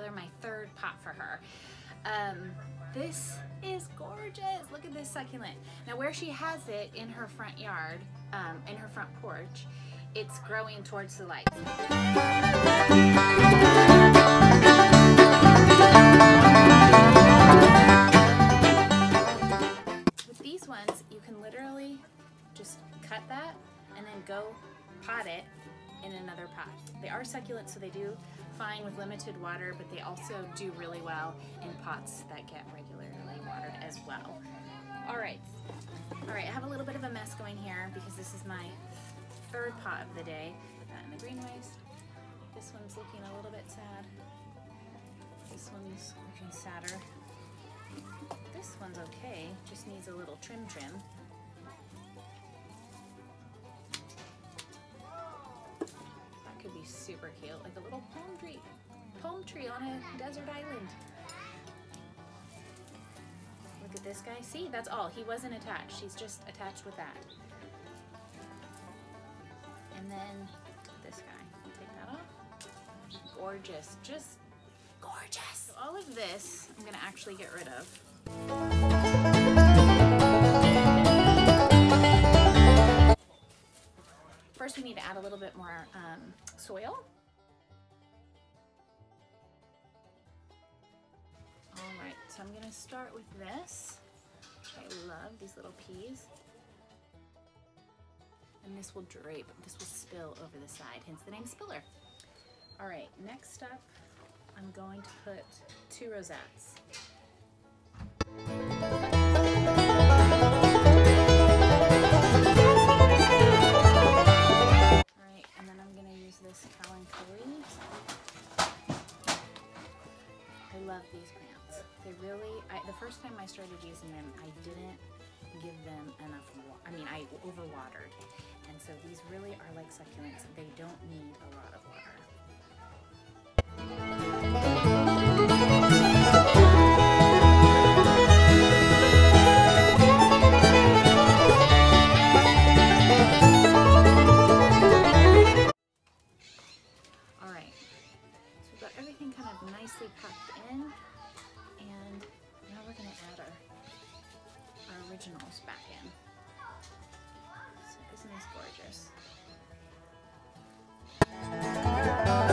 together my third pot for her. This is gorgeous. Look at this succulent. Now where she has it in her front yard, in her front porch, it's growing towards the light. With these ones, you can literally just cut that and then go pot it in another pot. They are succulent, so they do fine with limited water, but they also do really well in pots that get regularly watered as well. All right, I have a little bit of a mess going here because this is my third pot of the day. That in the green waste. This one's looking a little bit sad. This one's looking sadder. This one's okay, just needs a little trim. Super cute, like a little palm tree on a desert island. Look at this guy. See, that's all. He wasn't attached. He's just attached with that. And then this guy. Take that off. Gorgeous. Just gorgeous. So all of this I'm going to actually get rid of. First, we need to add a little bit more soil. All right, so I'm gonna start with this. I love these little peas. And this will drape, this will spill over the side, hence the name Spiller. All right, next up, I'm going to put two rosettes. I started using them, I didn't give them enough water. I mean, I overwatered, and so these really are like succulents. They don't need a lot of water. All right, so we've got everything kind of nicely packed in, and now we're going to add our originals back in. So isn't this gorgeous?